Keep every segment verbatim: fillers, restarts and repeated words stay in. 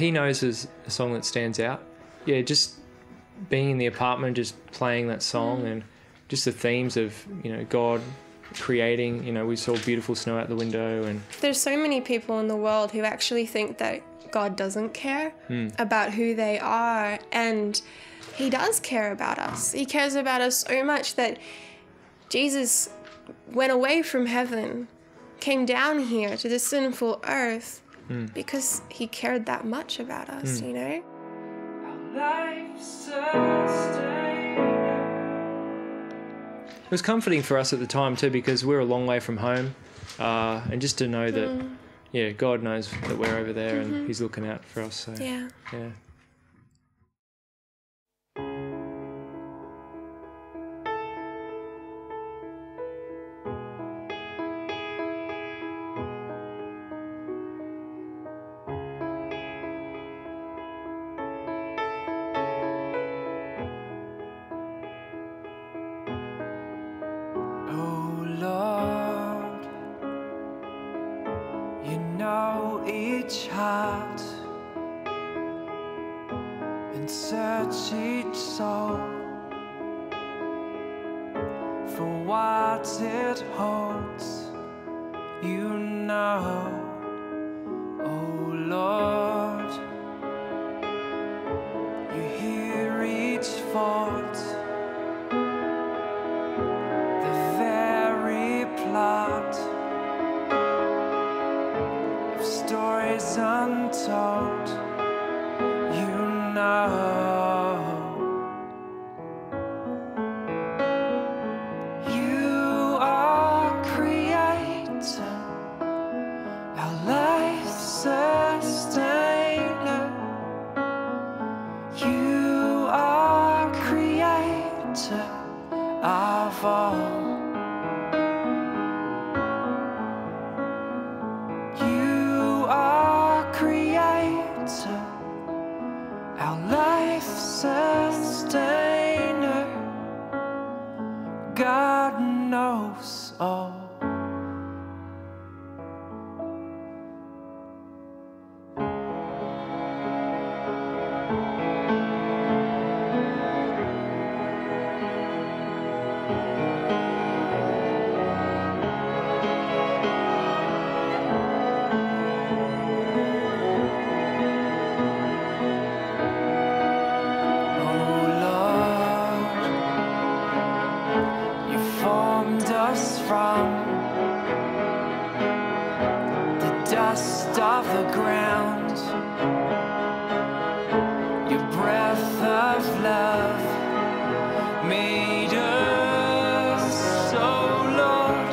He Knows is a song that stands out. Yeah, just being in the apartment, just playing that song, and just the themes of, you know, God creating. You know, we saw beautiful snow out the window. And there's so many people in the world who actually think that God doesn't care mm. about who they are, and he does care about us. He cares about us so much that Jesus went away from heaven, came down here to this sinful earth mm. because he cared that much about us, mm. you know? It was comforting for us at the time too, because we're a long way from home, uh, and just to know that mm. yeah, God knows that we're over there mm-hmm. and he's looking out for us. So, yeah. yeah. Each heart and search each soul for what it holds, you know, oh Lord, you hear each fault, the very plot. Stories untold, you know, you are creator, our life sustainer, you are creator of all. Our life sustainer, God knows all. Dust of the ground, your breath of love made us, oh Lord,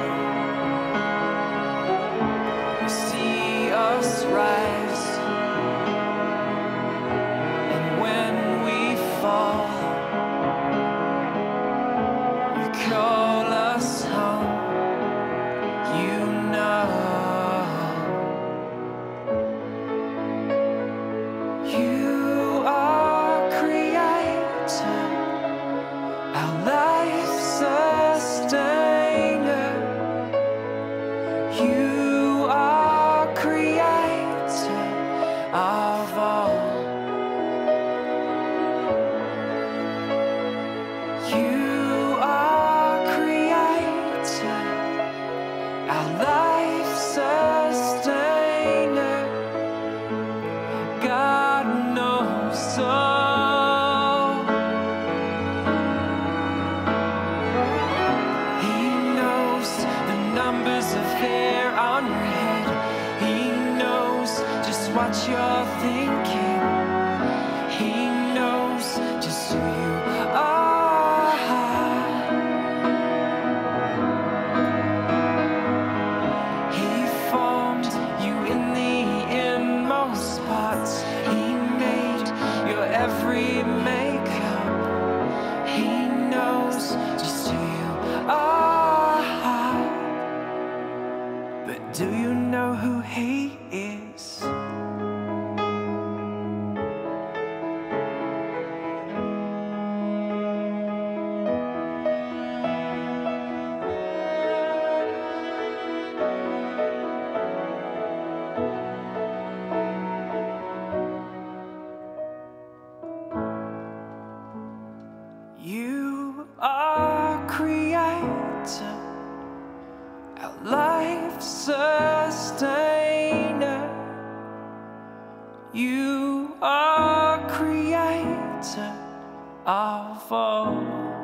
you see us rise, and when we fall, you call us home, you know. God knows all. I'll fall.